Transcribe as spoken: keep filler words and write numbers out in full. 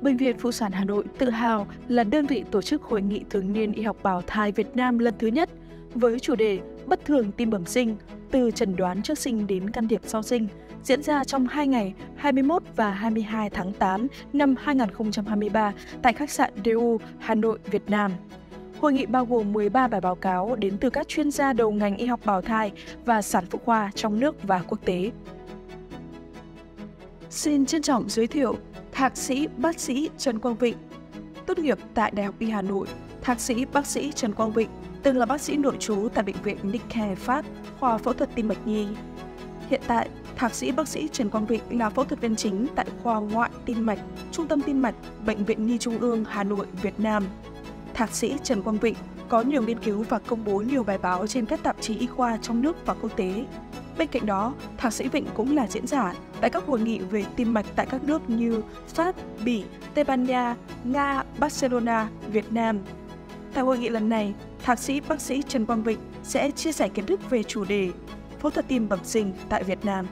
Bệnh viện Phụ sản Hà Nội tự hào là đơn vị tổ chức Hội nghị Thường niên Y học Bào thai Việt Nam lần thứ nhất với chủ đề Bất thường tim bẩm sinh, từ chẩn đoán trước sinh đến can thiệp sau sinh, diễn ra trong hai ngày hai mươi mốt và hai mươi hai tháng tám năm hai nghìn không trăm hai mươi ba tại khách sạn đê u Hà Nội, Việt Nam. Hội nghị bao gồm mười ba bài báo cáo đến từ các chuyên gia đầu ngành y học bào thai và sản phụ khoa trong nước và quốc tế. Xin trân trọng giới thiệu Thạc sĩ bác sĩ Trần Quang Vịnh. Tốt nghiệp tại Đại học Y Hà Nội, Thạc sĩ bác sĩ Trần Quang Vịnh từng là bác sĩ nội trú tại Bệnh viện Necker, Pháp, khoa phẫu thuật tim mạch nhi. Hiện tại, Thạc sĩ bác sĩ Trần Quang Vịnh là phẫu thuật viên chính tại khoa ngoại tim mạch, Trung tâm tim mạch, Bệnh viện Nhi Trung ương Hà Nội, Việt Nam. Thạc sĩ Trần Quang Vịnh có nhiều nghiên cứu và công bố nhiều bài báo trên các tạp chí y khoa trong nước và quốc tế. Bên cạnh đó, Thạc sĩ Vịnh cũng là diễn giả tại các hội nghị về tim mạch tại các nước như Pháp, Bỉ, Tây Ban Nha, Nga, Barcelona, Việt Nam. Tại hội nghị lần này, Thạc sĩ bác sĩ Trần Quang Vịnh sẽ chia sẻ kiến thức về chủ đề phẫu thuật tim bẩm sinh tại Việt Nam.